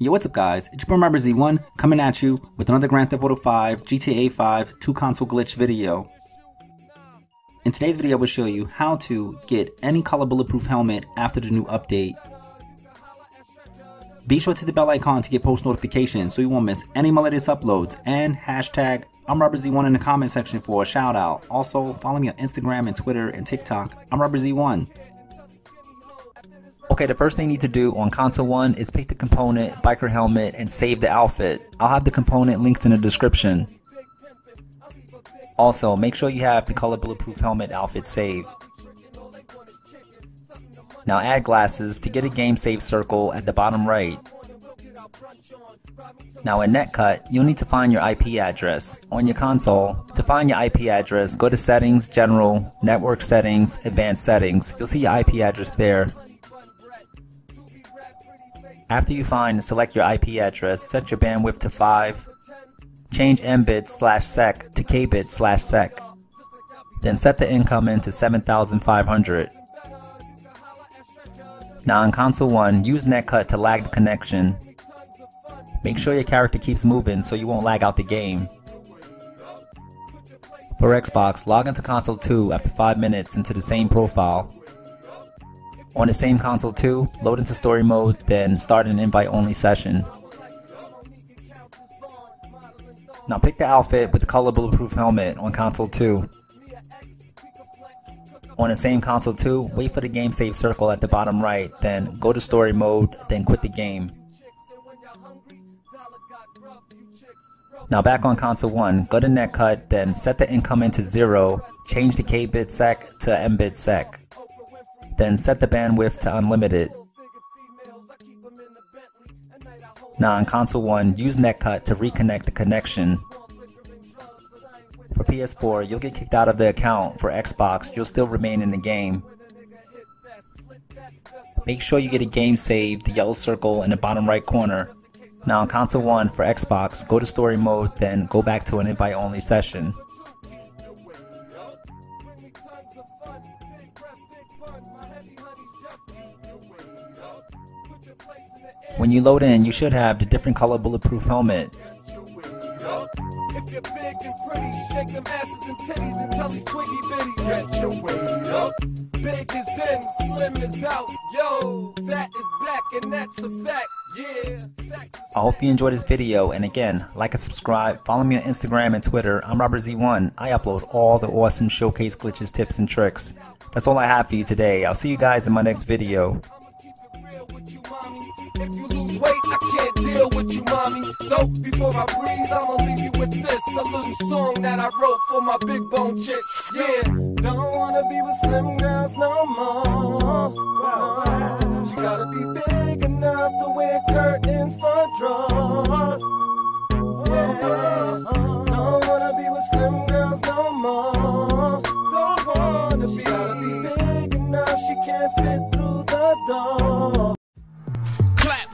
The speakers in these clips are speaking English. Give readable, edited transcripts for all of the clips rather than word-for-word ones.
Yo, what's up guys, it's imrobertz1 coming at you with another Grand Theft Auto 5 GTA 5 2 console glitch video. In today's video I will show you how to get any color bulletproof helmet after the new update. Be sure to hit the bell icon to get post notifications so you won't miss any of my latest uploads, and hashtag imrobertz1 in the comment section for a shout out. Also follow me on Instagram and Twitter and TikTok, imrobertz1. Okay, the first thing you need to do on console 1 is pick the component, biker helmet, and save the outfit. I'll have the component linked in the description. Also, make sure you have the color bulletproof helmet outfit saved. Now add glasses to get a game save circle at the bottom right. Now in NetCut, you'll need to find your IP address. On your console, to find your IP address, go to Settings, General, Network Settings, Advanced Settings. You'll see your IP address there. After you find and select your IP address, set your bandwidth to 5, change mbit/sec to kbit/sec, then set the incoming to 7500. Now on console 1, use NetCut to lag the connection. Make sure your character keeps moving so you won't lag out the game. For Xbox, log into console 2 after 5 minutes into the same profile. On the same console 2, load into story mode, then start an invite-only session. Now pick the outfit with the color bulletproof helmet on console 2. On the same console 2, wait for the game save circle at the bottom right, then go to story mode, then quit the game. Now back on console 1, go to NetCut, then set the incoming to 0, change the kbit/sec to mbit/sec. Then set the bandwidth to unlimited. Now on console 1, use NetCut to reconnect the connection. For PS4, you'll get kicked out of the account. For Xbox, you'll still remain in the game. Make sure you get a game save, the yellow circle in the bottom right corner. Now on console 1 for Xbox, go to story mode, then go back to an invite-only session. When you load in, you should have the different color bulletproof helmet. I hope you enjoyed this video, and again, like and subscribe, follow me on Instagram and Twitter, imrobertz1. I upload all the awesome showcase glitches, tips, and tricks. That's all I have for you today. I'll see you guys in my next video. If you lose weight, I can't deal with you, mommy. So before I breathe, I'ma leave you with this, a little song that I wrote for my big bone chicks. Yeah, don't wanna be with slim girls no more. She gotta be big enough to wear curtains for drawers. Yeah, don't wanna be with slim girls no more. Don't wanna be. She gotta be big enough she can't fit through the door. Clap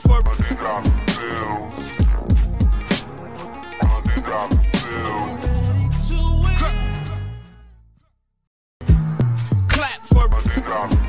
for